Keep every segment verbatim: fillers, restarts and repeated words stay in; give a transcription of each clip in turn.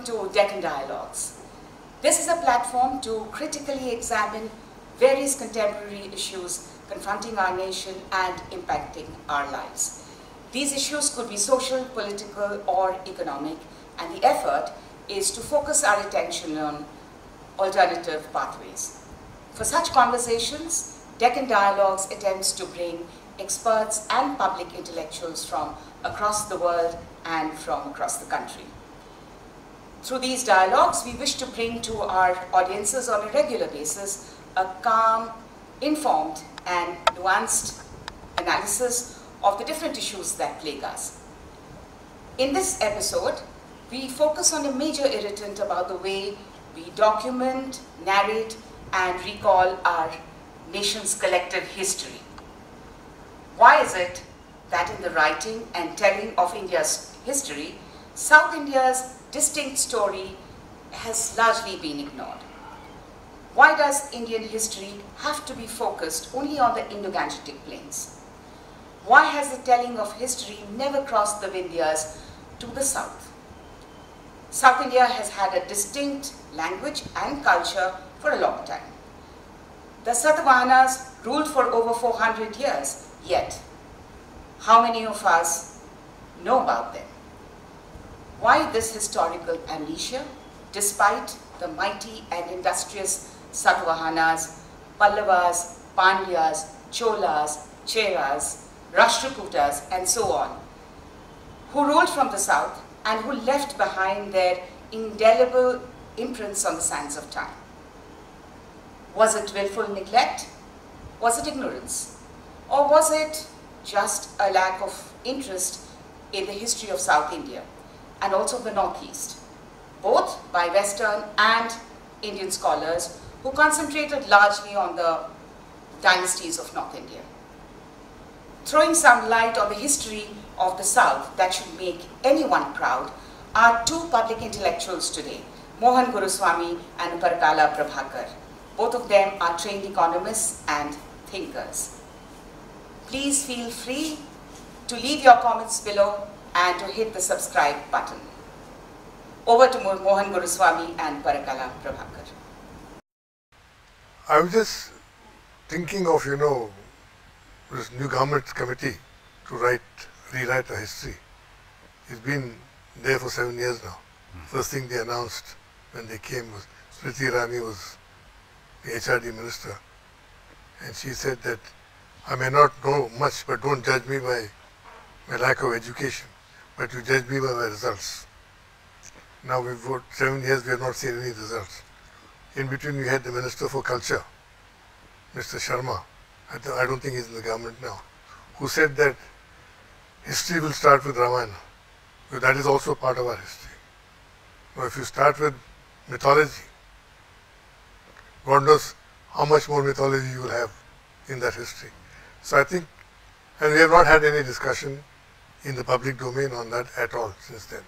Welcome to Deccan Dialogues. This is a platform to critically examine various contemporary issues confronting our nation and impacting our lives. These issues could be social, political, or economic, and the effort is to focus our attention on alternative pathways. For such conversations, Deccan Dialogues attempts to bring experts and public intellectuals from across the world and from across the country. Through these dialogues, we wish to bring to our audiences on a regular basis a calm, informed and nuanced analysis of the different issues that plague us. In this episode, we focus on a major irritant about the way we document, narrate and recall our nation's collective history. Why is it that in the writing and telling of India's history, South India's distinct story has largely been ignored? Why does Indian history have to be focused only on the Indo-Gangetic plains? Why has the telling of history never crossed the Vindhyas to the south? South India has had a distinct language and culture for a long time. The Satavahanas ruled for over four hundred years, yet how many of us know about them? Why this historical amnesia, despite the mighty and industrious Satavahanas, Pallavas, Pandyas, Cholas, Cheras, Rashtrakutas and so on, who ruled from the south and who left behind their indelible imprints on the sands of time? Was it willful neglect? Was it ignorance? Or was it just a lack of interest in the history of South India? And also the Northeast, both by Western and Indian scholars who concentrated largely on the dynasties of North India. Throwing some light on the history of the South that should make anyone proud are two public intellectuals today, Mohan Guruswamy and Parakala Prabhakar. Both of them are trained economists and thinkers. Please feel free to leave your comments below and to hit the subscribe button. Over to Mohan Guruswamy and Parakala Prabhakar. I was just thinking of, you know, this new government's committee to write, rewrite a history. It's been there for seven years now. Hmm. First thing they announced when they came was Smriti Irani was the H R D minister, and she said that I may not know much, but don't judge me by my lack of education. But you judge me by the results. Now we've got seven years, we have not seen any results. In between we had the Minister for Culture, Mister Sharma, I, th I don't think he's in the government now, who said that history will start with Ramayana, because that is also part of our history. Now if you start with mythology, God knows how much more mythology you will have in that history. So I think, and we have not had any discussion in the public domain on that at all since then.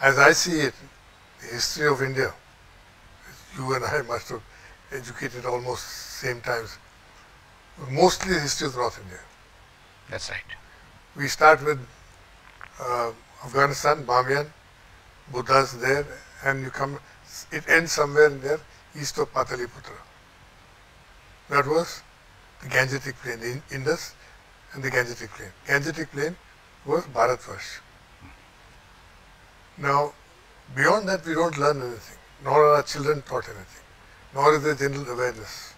As I see it, the history of India, you and I must have educated almost same times, mostly the history of North India. That's right. We start with uh, Afghanistan, Bamiyan, Buddha's there, and you come, it ends somewhere in there, east of Pataliputra. That was the Gangetic Plain, the Indus, and the Gangetic Plain. Gangetic Plain was Bharatvarsh. Now, beyond that we don't learn anything, nor are our children taught anything, nor is there general awareness,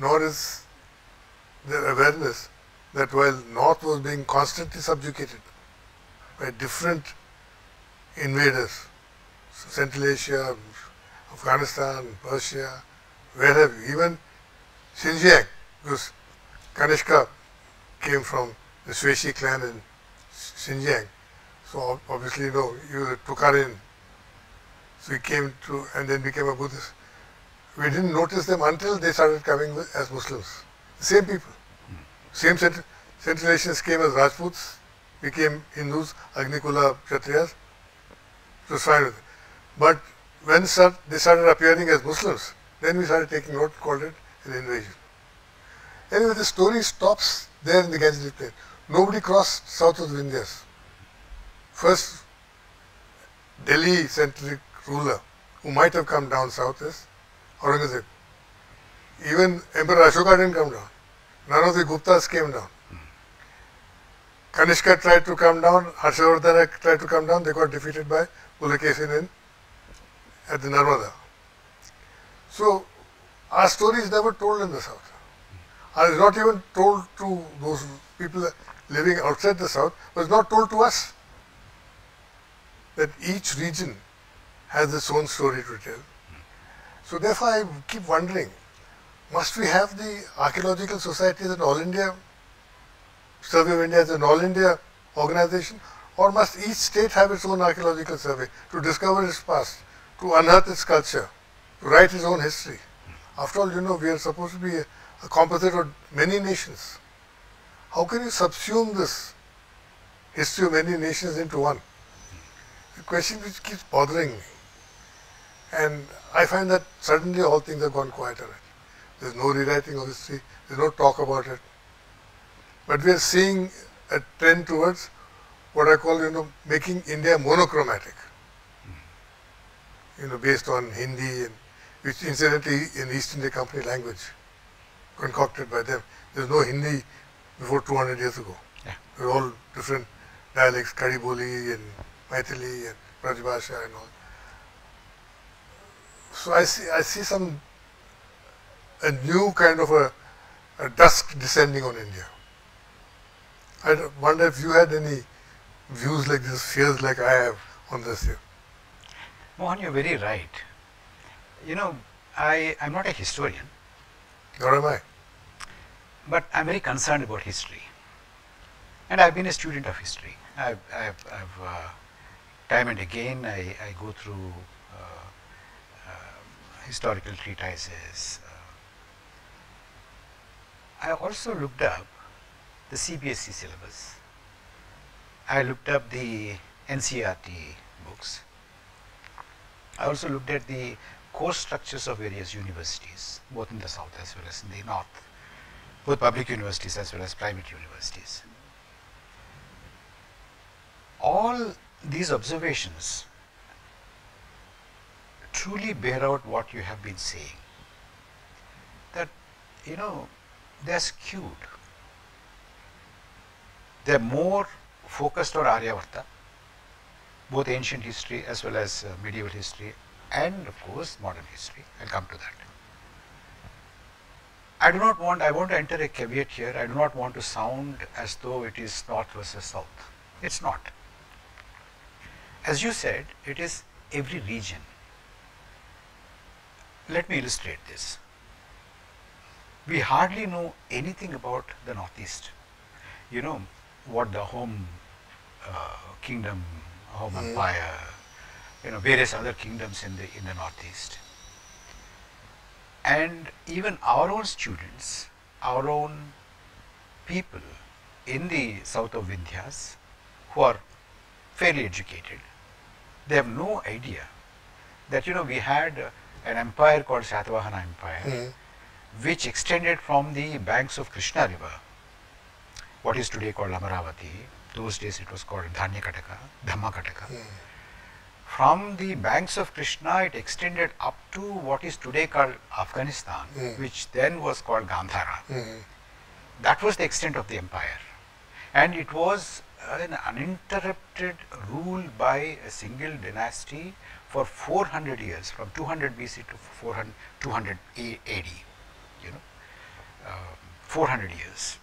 nor is there awareness that while North was being constantly subjugated by different invaders, so Central Asia, Afghanistan, Persia, where have you, even Xinjiang, because Kanishka came from the Sweshi clan in Xinjiang, so obviously, you know, he was a Tocharian, so he came to and then became a Buddhist. We didn't notice them until they started coming as Muslims. The same people, same Central, Central Asians came as Rajputs, became Hindus, Agnikula Kshatriyas, it was fine with it. But when start, they started appearing as Muslims, then we started taking note, called it an invasion. Anyway, the story stops there in the Gangetic Plain. Nobody crossed south of the Vindhyas. First Delhi-centric ruler who might have come down south is Aurangzeb. Even Emperor Ashoka didn't come down. None of the Guptas came down. Kanishka tried to come down, Harshavardhana tried to come down, they got defeated by Pulakeshin in at the Narmada. So, our story is never told in the South. And it's not even told to those people living outside the South, but it's not told to us. That each region has its own story to tell. So, therefore, I keep wondering, must we have the archaeological societies in all India? Survey of India as an all-India organization, or must each state have its own archaeological survey to discover its past, to unearth its culture, to write its own history? After all, you know, we are supposed to be a, a composite of many nations. How can you subsume this history of many nations into one? The question which keeps bothering me. And I find that suddenly all things have gone quieter. There's no rewriting of history, there's no talk about it. But we are seeing a trend towards what I call, you know, making India monochromatic, you know, based on Hindi, and which incidentally in East India Company language concocted by them. There's no Hindi before two hundred years ago. Yeah. They're all different dialects, Kadiboli and Maithili and Brajbhasha and all. So I see, I see some, a new kind of a, a dusk descending on India. I wonder if you had any views like this, fears like I have on this here. Mohan, you're very right. You know, I, I'm not a historian. Nor am I. But I'm very concerned about history. And I've been a student of history. I've, I've, I've uh, time and again, I, I go through uh, uh, historical treatises. Uh, I also looked up the C B S E syllabus. I looked up the N C E R T books. I also looked at the course structures of various universities, both in the south as well as in the north, both public universities as well as private universities. All these observations truly bear out what you have been saying, that, you know, they are skewed. They are more focused on Aryavarta, both ancient history as well as uh, medieval history, and of course modern history. I will come to that. I do not want, I want to enter a caveat here, I do not want to sound as though it is north versus south. It is not. As you said, it is every region. Let me illustrate this. We hardly know anything about the northeast. You know, what the home uh, kingdom, home mm. empire, you know, various other kingdoms in the in the northeast, and even our own students, our own people in the south of Vindhyas, who are fairly educated, they have no idea that, you know, we had uh, an empire called Satavahana Empire, mm. which extended from the banks of Krishna River, what is today called Amaravati, those days it was called Dhanya Kataka, Dhamma Kataka. Mm. From the banks of Krishna, it extended up to what is today called Afghanistan, mm. which then was called Gandhara. Mm. That was the extent of the empire. And it was an uninterrupted rule by a single dynasty for four hundred years, from two hundred B C to four hundred, two hundred A D, you know, uh, four hundred years.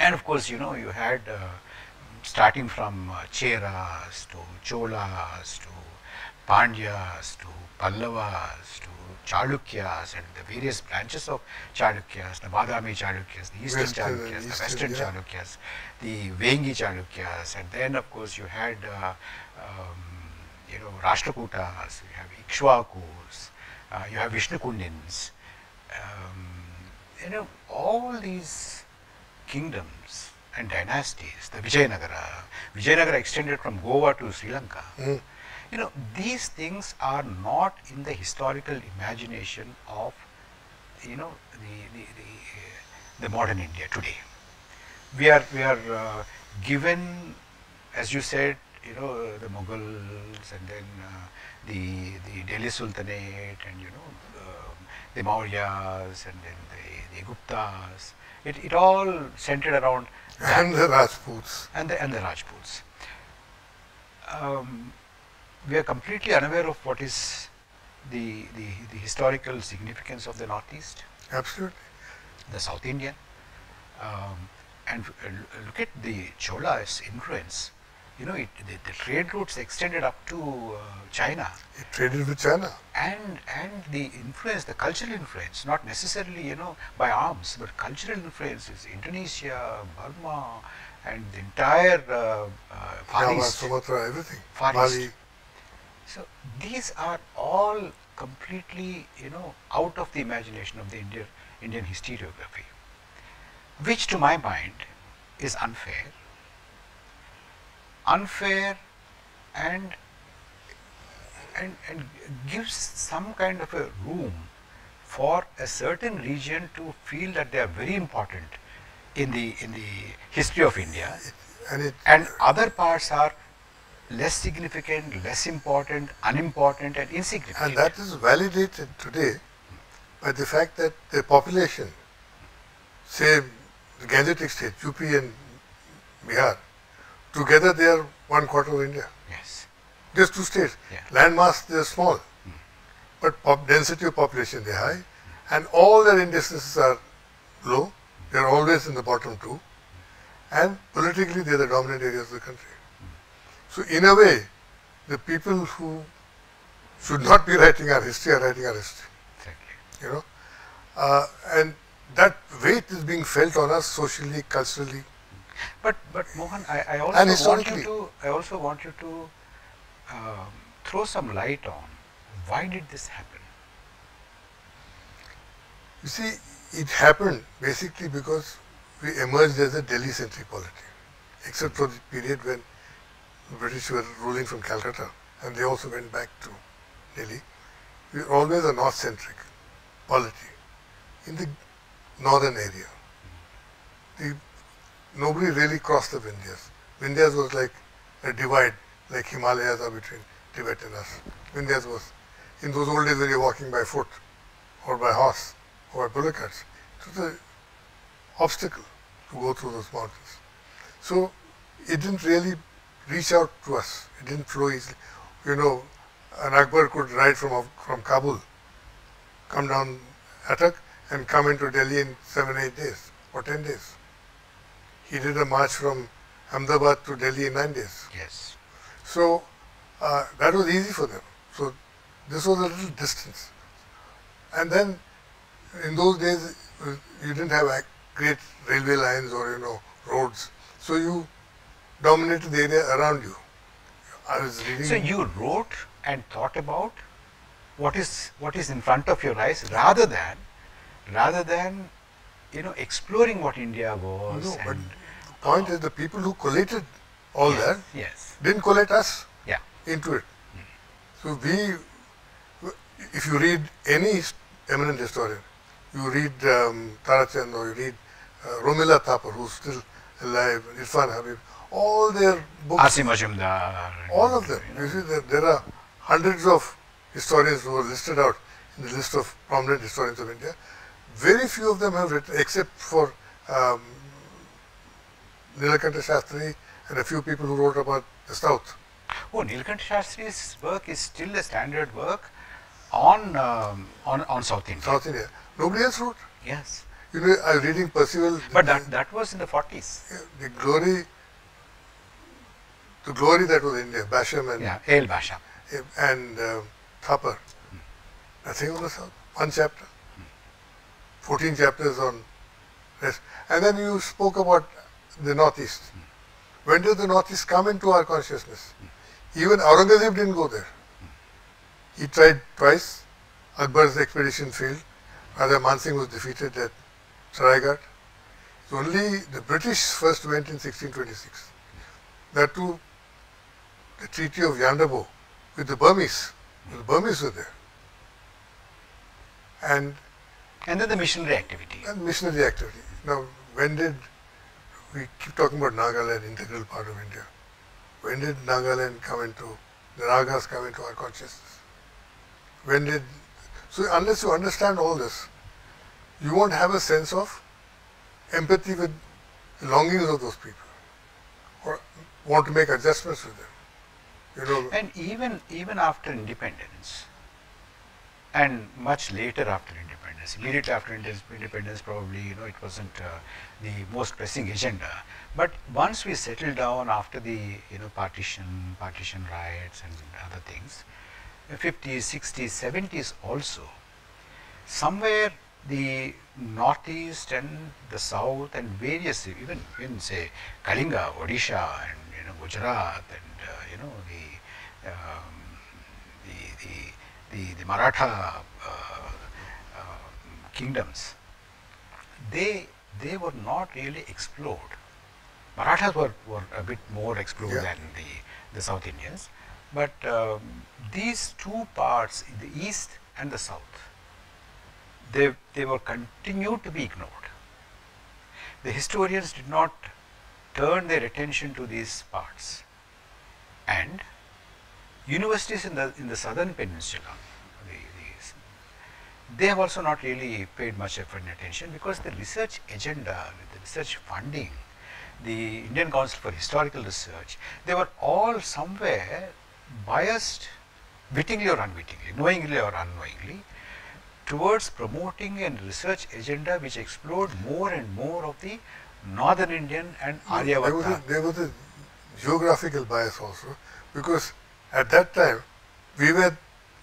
And of course, you know, you had uh, starting from uh, Cheras to Cholas to Pandyas to Pallavas to Chalukyas and the various branches of Chalukyas, the Badami Chalukyas, the Eastern Western, Chalukyas, Eastern, the Western yeah. Chalukyas, the Vengi Chalukyas, and then of course you had, uh, um, you know, Rashtrakutas, you have Ikshvakus, uh, you have Vishnukundins, um, you know, all these kingdoms and dynasties, the Vijayanagara. Vijayanagara extended from Goa to Sri Lanka. Mm. You know, these things are not in the historical imagination of, you know, the, the, the, the modern India today. We are, we are uh, given, as you said, you know, the Mughals and then uh, the the Delhi Sultanate and, you know, uh, the Mauryas and then the, the Guptas. It, it all centered around that. And the Rajputs. And the, and the Rajputs. Um, we are completely unaware of what is the, the, the historical significance of the Northeast. Absolutely. The South Indian. Um, and uh, look at the Chola's influence. You know, it, the, the trade routes extended up to uh, China. It traded with China. And and the influence, the cultural influence, not necessarily, you know, by arms, but cultural influence is Indonesia, Burma, and the entire uh, uh, Far East. Sumatra, everything. Far Bali. East. So these are all completely, you know, out of the imagination of the Indian Indian historiography, which to my mind is unfair, unfair and, and, and gives some kind of a room for a certain region to feel that they are very important in the, in the history of India, and, it, and other parts are less significant, less important, unimportant and insignificant. And that is validated today by the fact that the population, say the Gangetic state, U P and Bihar, together they are one quarter of India. Yes. Just two states. Yeah. Landmass they are small, mm. but pop density of population they are high, mm. and all their indices are low. Mm. They are always in the bottom two, mm. and politically they are the dominant areas of the country. Mm. So in a way, the people who should not be writing our history are writing our history. Exactly. You know, uh, and that weight is being felt on us socially, culturally. But but Mohan, I, I also want you to I also want you to uh, throw some light on why did this happen? You see, it happened basically because we emerged as a Delhi-centric polity, except for the period when the British were ruling from Calcutta and they also went back to Delhi. We were always a north-centric polity in the northern area. The Nobody really crossed the Vindhyas. Vindhyas was like a divide, like Himalayas are between Tibet and us. Vindhyas was, in those old days when you were walking by foot, or by horse, or by bullock carts, it was an obstacle to go through those mountains. So it didn't really reach out to us. It didn't flow easily. You know, an Akbar could ride from, from Kabul, come down Attock, and come into Delhi in seven, eight days, or ten days. He did a march from Ahmedabad to Delhi in nine days. Yes. So uh, that was easy for them. So this was a little distance. And then in those days, you didn't have great railway lines or, you know, roads. So you dominated the area around you. I was reading. So you wrote and thought about what is what is in front of your eyes, rather than rather than you know, exploring what India was. No, and but the point uh, is the people who collated all yes, that yes. didn't collate us yeah. into it. Mm. So we, if you read any eminent historian, you read um, Tarachand or you read uh, Romila Thapar, who's still alive, Irfan Habib, all their books. Asim Majumdar. All of them. You see, there, there are hundreds of historians who are listed out in the list of prominent historians of India. Very few of them have written, except for um, Nilakanta Shastri and a few people who wrote about the South. Oh, Nilakanta Shastri's work is still a standard work on um, on on South India. South India. Nobody else wrote. Yes. You know, I was reading Percival. But that that was in the forties. Yeah, the glory, the glory that was India. Basham and yeah, A L Basham and uh, Thapar. Hmm. Nothing on the South. One chapter. fourteen chapters on rest. And then you spoke about the Northeast. Mm. When did the Northeast come into our consciousness? Mm. Even Aurangzeb didn't go there. Mm. He tried twice. Akbar's expedition failed. Raja Mansingh was defeated at Saraigat. So only the British first went in sixteen twenty-six. Mm. That too, the Treaty of Yandabo with the Burmese. Mm. The Burmese were there. And And then the missionary activity. And missionary activity. Now, when did we keep talking about Nagaland, integral part of India? When did Nagaland come into, the Nagas come into our consciousness? When did, so unless you understand all this, you won't have a sense of empathy with the longings of those people or want to make adjustments with them. You know, and even even after independence, and much later after independence, immediately after independence, probably, you know, it wasn't uh, the most pressing agenda. But once we settled down after the, you know, partition, partition riots and other things, fifties, sixties, seventies also, somewhere the northeast and the south and various, even in say Kalinga, Odisha, and you know Gujarat, and uh, you know the, um, the the The, the Maratha uh, uh, kingdoms, they they were not really explored. Marathas were, were a bit more explored yeah. than the, the South Indians, but um, these two parts, the East and the South, they, they were continued to be ignored. The historians did not turn their attention to these parts, and universities in the in the southern peninsula, the, the, they have also not really paid much effort and attention, because the research agenda, the research funding, the Indian Council for Historical Research, they were all somewhere biased, wittingly or unwittingly, knowingly or unknowingly, towards promoting a research agenda which explored more and more of the northern Indian and Aryavarta. There was a, there was a geographical bias also, because at that time, we were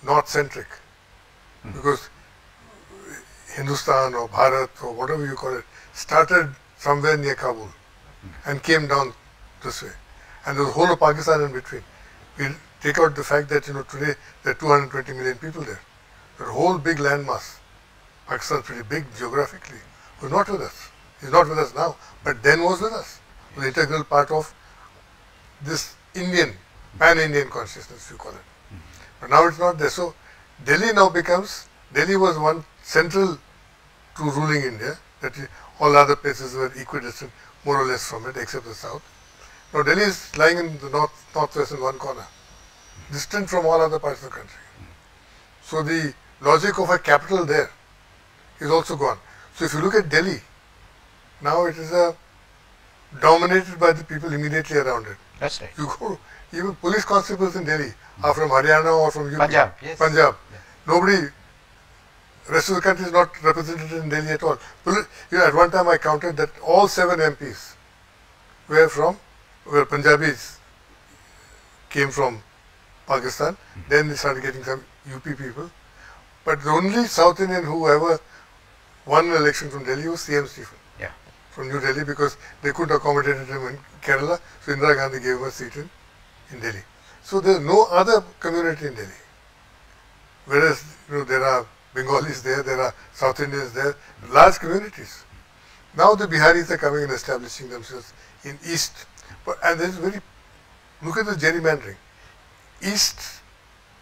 north-centric, mm-hmm. because Hindustan or Bharat or whatever you call it started somewhere near Kabul mm-hmm. and came down this way, and there was whole of Pakistan in between. We'll take out the fact that, you know, today there are two hundred twenty million people there. The whole big landmass, Pakistan's pretty big geographically, was not with us. It's not with us now, but then was with us. It was an integral part of this Indian, pan-Indian consciousness, you call it. Mm-hmm. But now it's not there. So Delhi now becomes, Delhi was one central to ruling India, that all other places were equidistant more or less from it, except the south. Now Delhi is lying in the north, northwest in one corner, mm-hmm. distant from all other parts of the country. Mm-hmm. So the logic of a capital there is also gone. So if you look at Delhi, now it is a dominated by the people immediately around it. That's right. You go, even police constables in Delhi are from Haryana or from U P, Punjab. Yes. Punjab. Yes. Nobody, rest of the country is not represented in Delhi at all. You know, at one time I counted that all seven M Ps were from, were Punjabis, came from Pakistan. Mm-hmm. Then they started getting some U P people. But the only South Indian who ever won an election from Delhi was C M Stephen. Yeah. From New Delhi, because they couldn't accommodate him in Kerala, so Indira Gandhi gave him a seat in in Delhi. So there is no other community in Delhi, whereas, you know, there are Bengalis there, there are South Indians there, large communities. Now the Biharis are coming and establishing themselves in East, but, and there is very, look at the gerrymandering. East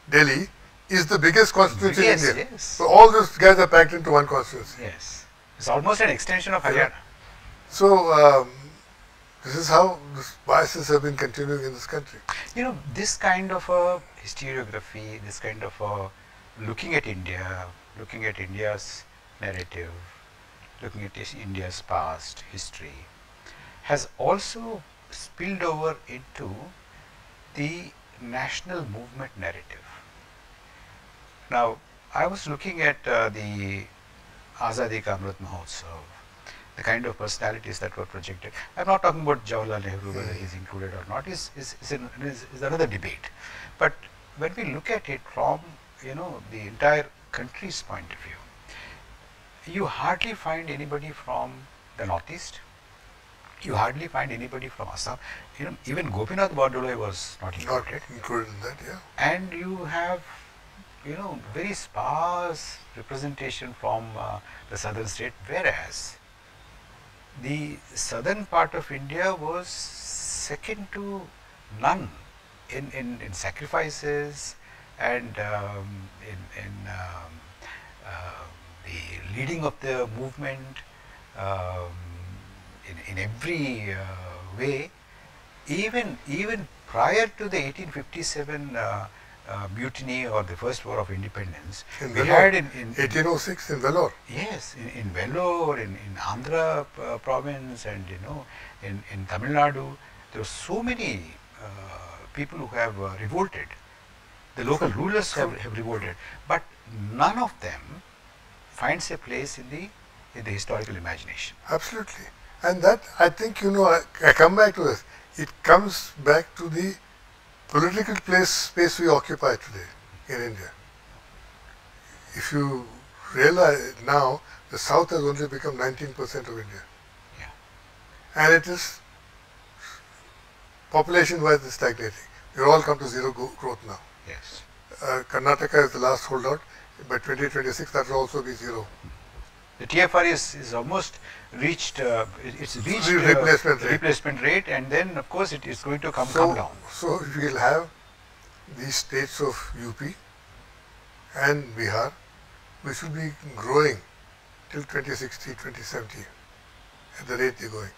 Delhi is the biggest constituency yes, in India. Yes. So all those guys are packed into one constituency. Yes, it's almost an extension of Haryana. So, um, this is how these biases have been continuing in this country. You know, this kind of a historiography, this kind of a looking at India, looking at India's narrative, looking at India's past history, has also spilled over into the national movement narrative. Now, I was looking at uh, the Azadi Ka Amrit Mahotsav, the kind of personalities that were projected. I am not talking about Jawaharlal Nehru, whether he is included or not, is is, is, in, is is another debate. But when we look at it from, you know, the entire country's point of view, you hardly find anybody from the northeast, you hardly find anybody from Assam. You know, even Gopinath Bandoloi was not included. Not included in that, yeah. And you have, you know, very sparse representation from uh, the southern state, whereas the southern part of India was second to none in, in, in sacrifices and um, in, in um, uh, the leading of the movement um, in, in every uh, way. Even, even prior to the eighteen fifty-seven uh, uh, mutiny or the First War of Independence, in we Vellore. had in, in eighteen oh six in Vellore. Yes, in, in Vellore, in, in Andhra uh, province, and you know, in, in Tamil Nadu, there were so many uh, people who have uh, revolted. The local so, rulers so have, have revolted, but none of them finds a place in the in the historical imagination. Absolutely. And that, I think, you know, I, I come back to this. It comes back to the political place space we occupy today in India. If you realize now, the South has only become nineteen percent of India. Yeah. And it is population-wise is stagnating. We've all come to zero go growth now. Yes. Uh, Karnataka is the last holdout. By twenty twenty-six, that will also be zero. The T F R is, is almost reached, uh, it's reached the replacement, uh, rate. replacement rate, and then of course it is going to come, so, come down. So we will have these states of U P and Bihar, which will be growing till twenty sixty, twenty seventy, at the rate they are going.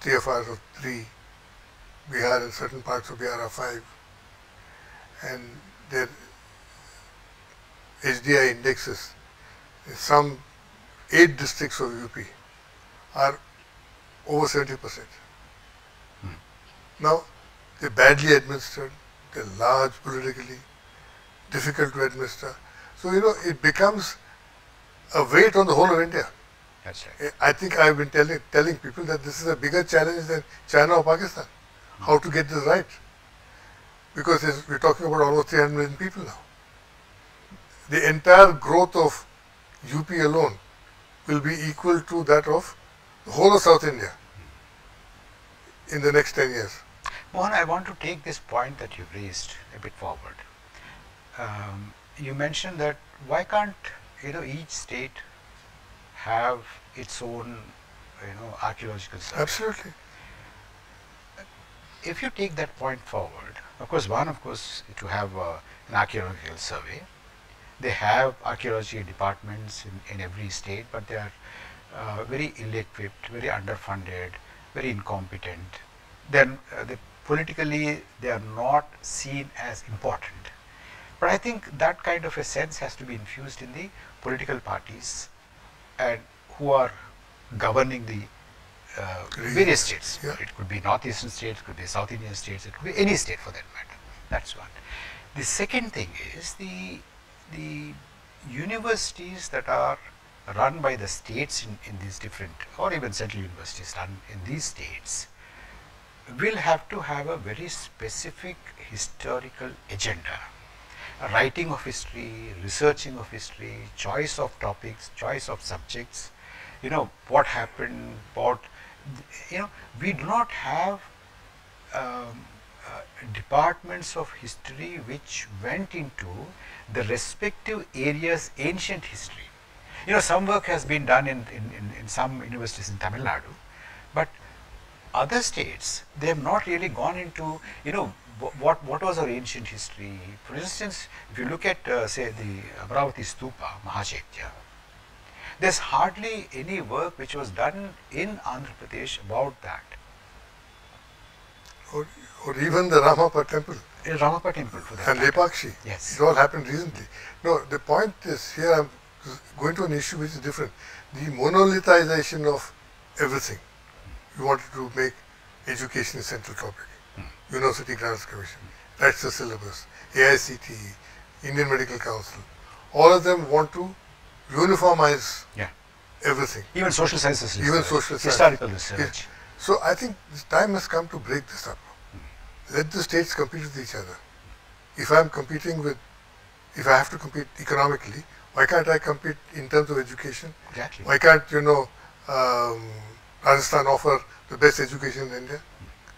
T F Rs of three, Bihar and certain parts of Bihar are five, and their H D I indexes, some eight districts of U P are over seventy percent. Hmm. Now, they're badly administered, they're large politically, difficult to administer. So, you know, it becomes a weight on the whole of India. That's right. I think I've been telling, telling people that this is a bigger challenge than China or Pakistan, hmm. how to get this right. Because we're talking about almost three hundred million people now. The entire growth of U P alone will be equal to that of the whole of South India in the next ten years. Mohan, I want to take this point that you've raised a bit forward. Um, you mentioned that why can't, you know, each state have its own, you know, archaeological survey? Absolutely. If you take that point forward, of course, one, of course, to have uh, an archaeological survey. They have archaeology departments in, in every state, but they are uh, very ill-equipped, very underfunded, very incompetent. Then uh, they politically, they are not seen as important. But I think that kind of a sense has to be infused in the political parties and who are governing the uh, various states. Yeah. It could be northeastern states, it could be South Indian states, it could be any state for that matter. That's one. The second thing is the the universities that are run by the states in, in these different, or even central universities run in these states, will have to have a very specific historical agenda. A writing of history, researching of history, choice of topics, choice of subjects, you know, what happened, what, you know, we do not have um, Uh, departments of history which went into the respective areas' ancient history. You know, some work has been done in, in, in, in some universities in Tamil Nadu, but other states, they have not really gone into, you know, what, what was our ancient history. For instance, if you look at, uh, say, the Amaravati Stupa, Mahachaitya, there's hardly any work which was done in Andhra Pradesh about that. Or, or even the Ramappa temple. The Ramappa temple. For that and Lepakshi. Yes. It all happened recently. No, the point is here I'm going to an issue which is different. The monolithization of everything. You wanted to make education a central topic. Mm. University Grants Commission. Mm. That's the syllabus. A I C T E, Indian Medical Council. All of them want to uniformize yeah. everything. Even social sciences. Even research. social sciences. Historical research. Yes. So I think this time has come to break this up. Let the states compete with each other. If I am competing with, if I have to compete economically, why can't I compete in terms of education? Exactly. Why can't, you know, um, Rajasthan offer the best education in India?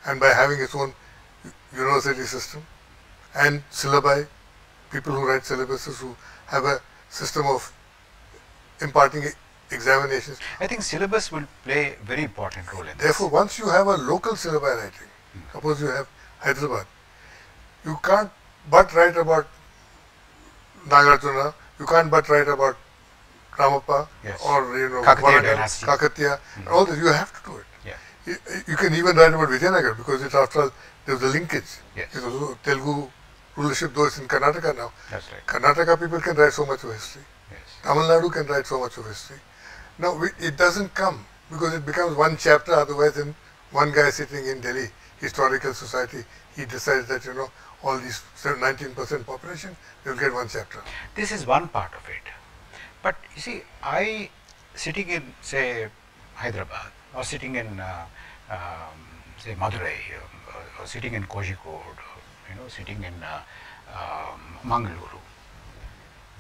And by having its own university system and syllabi, people who write syllabuses who have a system of imparting examinations. I think syllabus will play a very important role in this. Therefore, once you have a local syllabi writing, mm. suppose you have Hyderabad, you can't but write about Nagarjuna, you can't but write about Ramappa yes. or, you know, Kakatiya, Kakatiya mm. all this. You have to do it. Yeah. You, you can even write about Vijayanagar because it, after all, there's a linkage. Yes. It was Telugu rulership, though it's in Karnataka now. That's right. Karnataka people can write so much of history. Yes. Tamil Nadu can write so much of history. Now, we, it doesn't come because it becomes one chapter. Otherwise, then one guy sitting in Delhi Historical Society, he decides that, you know, all these nineteen percent population, you'll get one chapter. This is one part of it. But you see, I, sitting in, say, Hyderabad, or sitting in, uh, um, say, Madurai, or, or sitting in Kozhikode, or, you know, sitting in uh, um, Mangaluru,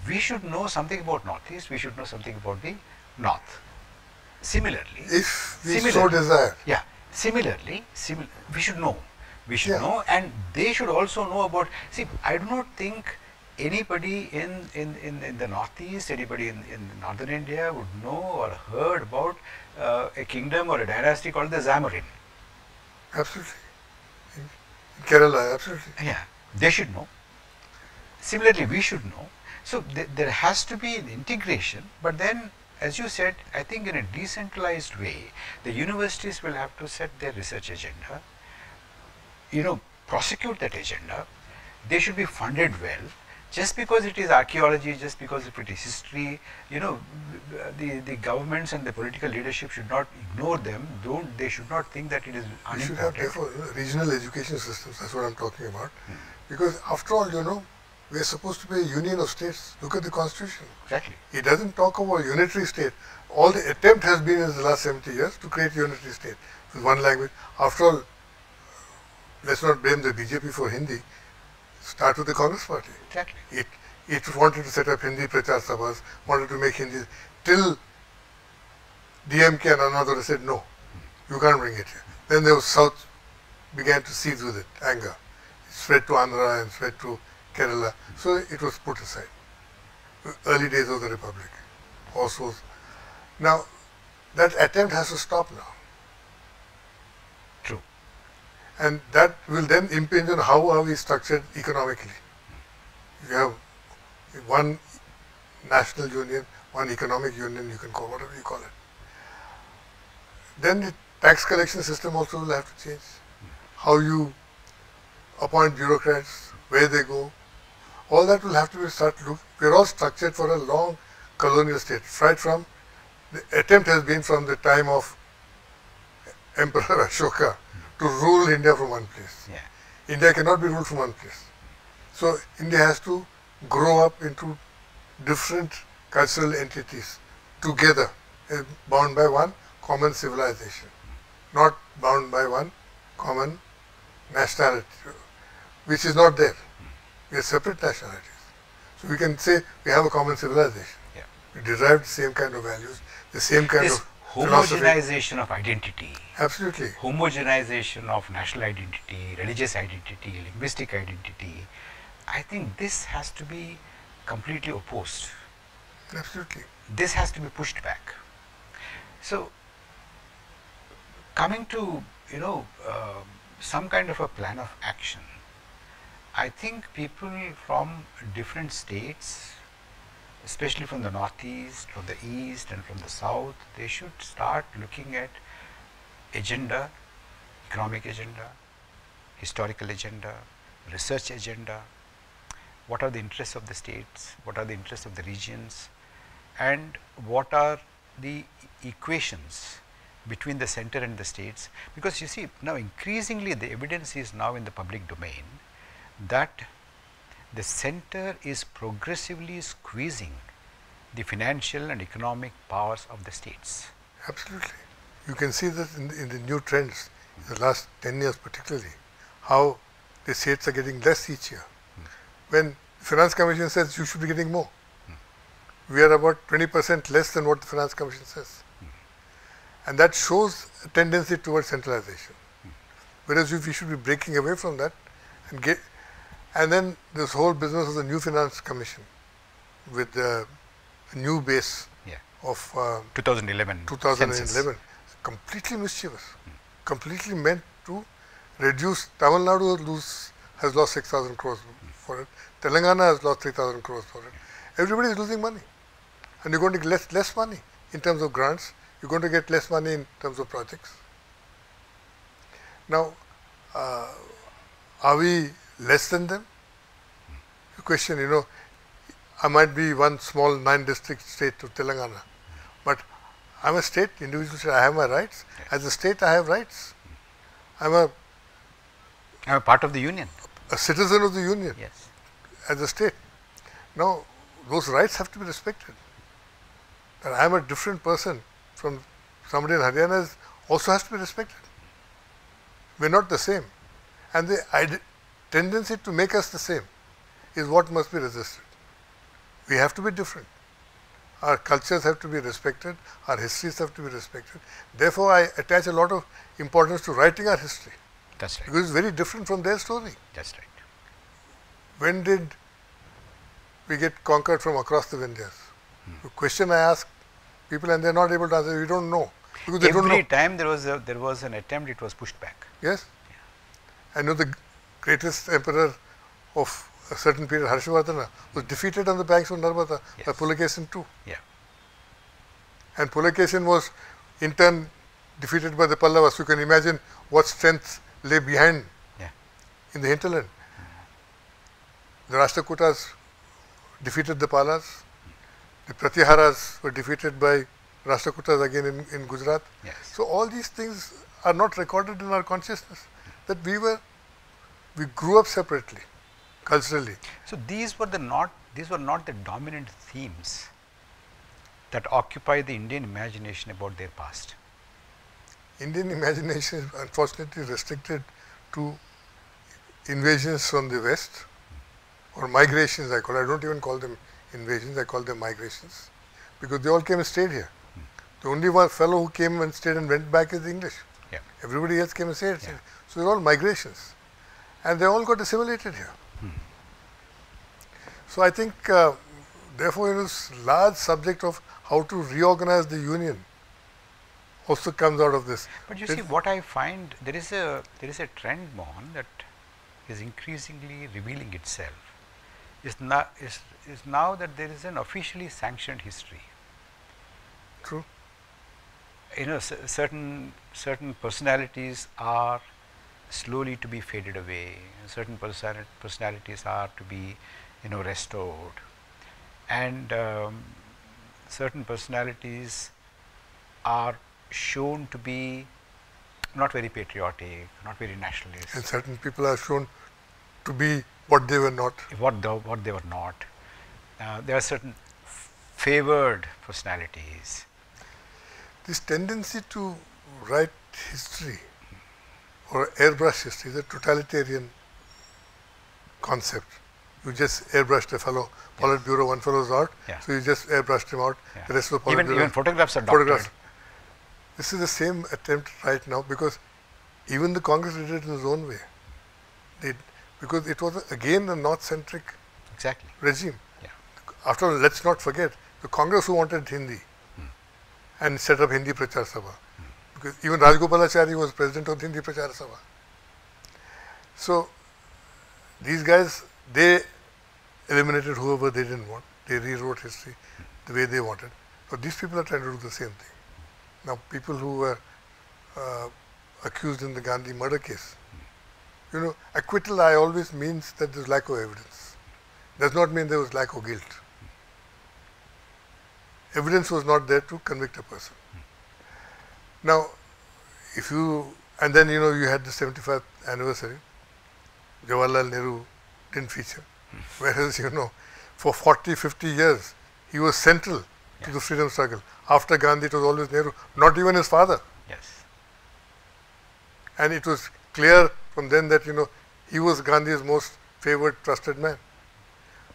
we should know something about Northeast, we should know something about the North. Similarly, if we similarly, so desire. Yeah. Similarly, simil we should know. We should yeah. know, and they should also know about. See, I do not think anybody in, in, in, in the Northeast, anybody in, in Northern India would know or heard about uh, a kingdom or a dynasty called the Zamorin. Absolutely. In Kerala, absolutely. Yeah, they should know. Similarly, we should know. So, th there has to be an integration, but then, as you said, I think in a decentralized way, the universities will have to set their research agenda, you know, prosecute that agenda. They should be funded well. Just because it is archaeology, just because it is history, you know, the, the governments and the political leadership should not ignore them. Don't, they should not think that it is unimportant. You should have, therefore, regional education systems, that's what I am talking about. Hmm. Because after all, you know, we are supposed to be a union of states. Look at the constitution. Exactly. It doesn't talk about unitary state. All the attempt has been in the last seventy years to create unitary state with one language. After all, let's not blame the B J P for Hindi. Start with the Congress party. Exactly. It, it wanted to set up Hindi Prachar Sabhas, wanted to make Hindi, till D M K and another said, no, you can't bring it here. Then the South began to seethe with it, anger. It spread to Andhra and spread to Kerala. So it was put aside. Early days of the Republic also. Now, that attempt has to stop now. True. And that will then impinge on how are we structured economically. You have one national union, one economic union, you can call whatever you call it. Then the tax collection system also will have to change. How you appoint bureaucrats, where they go. All that will have to be start to look. We are all structured for a long colonial state. Right from, the attempt has been from the time of Emperor Ashoka to rule India from one place. Yeah. India cannot be ruled from one place. So India has to grow up into different cultural entities together, bound by one common civilization, not bound by one common nationality, which is not there. We are separate nationalities. So we can say we have a common civilization. Yeah. We derive the same kind of values, the same kind this of homogenization philosophy. Of identity. Absolutely. Homogenization of national identity, religious identity, linguistic identity. I think this has to be completely opposed. Absolutely. This has to be pushed back. So, coming to, you know, uh, some kind of a plan of action, I think people from different states, especially from the Northeast, from the East and from the South, they should start looking at agenda, economic agenda, historical agenda, research agenda, what are the interests of the states, what are the interests of the regions, and what are the equations between the center and the states. Because you see, now increasingly the evidence is now in the public domain that the center is progressively squeezing the financial and economic powers of the states. Absolutely. You can see this in the, in the new trends, in the last ten years particularly, how the states are getting less each year. Hmm. When the Finance Commission says you should be getting more, hmm. we are about twenty percent less than what the Finance Commission says. Hmm. And that shows a tendency towards centralization. Hmm. Whereas if we should be breaking away from that and get. And then this whole business of the new Finance Commission with the new base yeah. of uh, two thousand eleven census. Completely mischievous, mm. completely meant to reduce. Tamil Nadu lose, has lost six thousand crores mm. for it. Telangana has lost three thousand crores for it. Yeah. Everybody is losing money. And you're going to get less, less money in terms of grants. You're going to get less money in terms of projects. Now, uh, are we less than them? The question, you know, I might be one small nine district state to Telangana, but I am a state, individual state, I have my rights. As a state, I have rights. I am a, I'm a part of the union. A citizen of the union, yes. As a state. Now, those rights have to be respected. And I am a different person from somebody in Haryana is, also has to be respected. We are not the same. And the tendency to make us the same is what must be resisted. We have to be different. Our cultures have to be respected. Our histories have to be respected. Therefore, I attach a lot of importance to writing our history. That's right. Because it's very different from their story. That's right. When did we get conquered from across the Vindhyas? Hmm. The question I ask people and they are not able to answer, we don't know. Because they Every don't know. time there was, a, there was an attempt, it was pushed back. Yes. Yeah. I know the greatest emperor of a certain period, Harshavardhana, was defeated on the banks of Narmada yes. by Pulakeshin the second. Yeah. And Pulakeshin was in turn defeated by the Pallavas. You can imagine what strength lay behind yeah. in the hinterland. Mm-hmm. The Rashtrakutas defeated the Pallas. Mm. The Pratiharas were defeated by Rashtrakutas again in, in Gujarat. Yes. So all these things are not recorded in our consciousness, mm. that we were, we grew up separately, culturally. So these were the not, these were not the dominant themes that occupy the Indian imagination about their past. Indian imagination is unfortunately restricted to invasions from the West or migrations I call I don't even call them invasions, I call them migrations because they all came and stayed here. Hmm. The only one fellow who came and stayed and went back is the English. Yeah. Everybody else came and stayed. Yeah. So they're all migrations and they all got assimilated here. Hmm. So I think uh, therefore it is a large subject of how to reorganize the union. Also comes out of this. But you see, what I find, there is a there is a trend, Mohan, that is increasingly revealing itself. Is now is is now that there is an officially sanctioned history. True. You know, certain certain personalities are slowly to be faded away. Certain person personalities are to be, you know, restored, and um, certain personalities are shown to be not very patriotic, not very nationalist. And certain people are shown to be what they were not. What, the, what they were not. Uh, there are certain favoured personalities. This tendency to write history or airbrush history is a totalitarian concept. You just airbrushed a fellow, yes. Politburo, one fellow's out, yeah. so you just airbrushed him out, yeah. the rest of the Politburo. Even, even photographs are doctored. This is the same attempt right now because even the Congress did it in its own way. They, because it was again a North-centric exactly. regime. Yeah. After all, let's not forget the Congress who wanted Hindi hmm. and set up Hindi Prachar Sabha. Hmm. Because even Rajgopalachari was president of Hindi Prachar Sabha. So these guys, they eliminated whoever they didn't want. They rewrote history hmm. the way they wanted. But these people are trying to do the same thing. Now, people who were uh, accused in the Gandhi murder case, mm. you know, acquittal I always means that there is lack of evidence. Does not mean there was lack of guilt. Mm. Evidence was not there to convict a person. Mm. Now, if you, and then, you know, you had the seventy-fifth anniversary, Jawaharlal Nehru didn't feature. Mm. Whereas, you know, for forty, fifty years, he was central yeah. to the freedom struggle. After Gandhi, it was always Nehru, not even his father. Yes. And it was clear from then that, you know, he was Gandhi's most favoured, trusted man.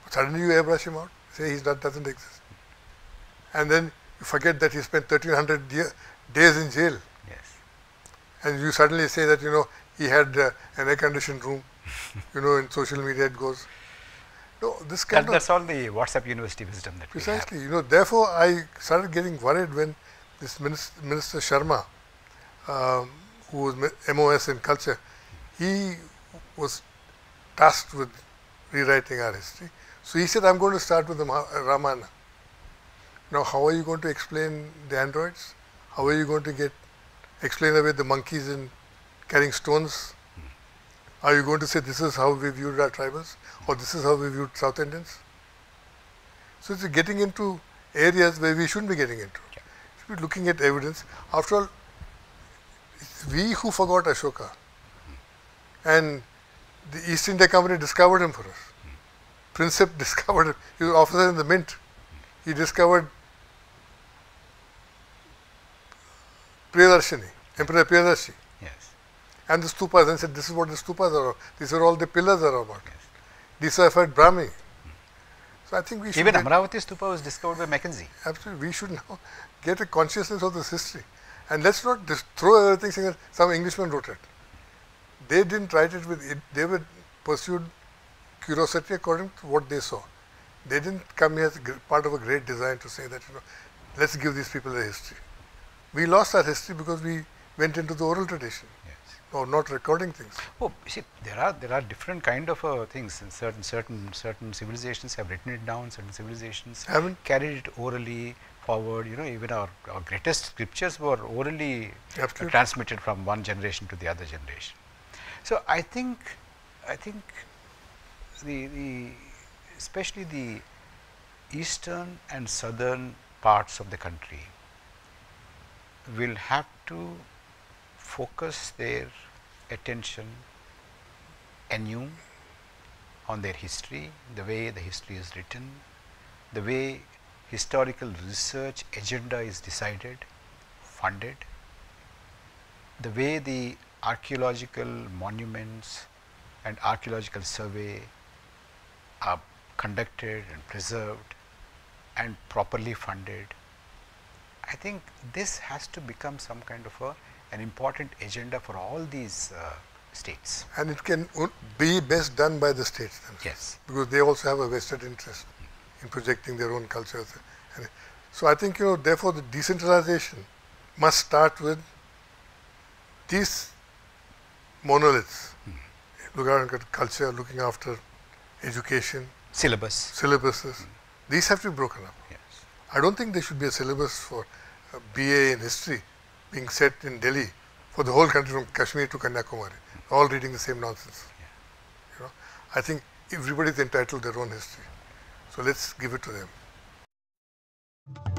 But suddenly you airbrush him out, say he doesn't exist. And then you forget that he spent thirteen hundred days in jail. Yes. And you suddenly say that, you know, he had uh, an air-conditioned room, you know, in social media it goes. No, this kind that, of that's all the WhatsApp University wisdom that precisely, we have. You know, therefore I started getting worried when this Minister, Minister Sharma, um, who was M O S in culture, he was tasked with rewriting our history. So he said, I'm going to start with the Ramayana. Now, how are you going to explain the androids? How are you going to get explain away the monkeys in carrying stones? Are you going to say this is how we viewed our tribals, or this is how we viewed South Indians? So it's getting into areas where we shouldn't be getting into. We should be looking at evidence. After all, it's we who forgot Ashoka, and the East India Company discovered him for us. Princip discovered him. He was an officer in the Mint. He discovered Priyadarshini, Emperor Priyadarshi. Yes. And the stupas, and said, this is what the stupas are about. These are all the pillars are about. Yes. Deciphered Brahmi. So I think we should. Even Amaravati stupa was discovered by Mackenzie. Absolutely. We should now get a consciousness of this history. And let's not just throw everything saying that some Englishman wrote it. They didn't write it with it. They were pursued curiosity according to what they saw. They didn't come here as part of a great design to say that, you know, let's give these people a history. We lost our history because we went into the oral tradition, yes, or not recording things. Oh, see, there are there are different kind of uh, things. And certain certain certain civilizations have written it down. Certain civilizations haven't carried it orally forward. You know, even our, our greatest scriptures were orally uh, transmitted from one generation to the other generation. So I think I think the the especially the eastern and southern parts of the country will have to focus their attention anew on their history, the way the history is written, the way historical research agenda is decided, funded, the way the archaeological monuments and archaeological survey are conducted and preserved and properly funded. I think this has to become some kind of a, an important agenda for all these uh, states. And it can be best done by the states themselves. Yes. Because they also have a vested interest in projecting their own cultures. And so I think, you know, therefore the decentralization must start with these monoliths. Hmm. Looking after culture, looking after education. Syllabus. Syllabuses. Hmm. These have to be broken up. Yeah. I don't think there should be a syllabus for uh, B A in history being set in Delhi for the whole country from Kashmir to Kanyakumari, all reading the same nonsense. Yeah. You know, I think everybody is entitled to their own history. So let's give it to them.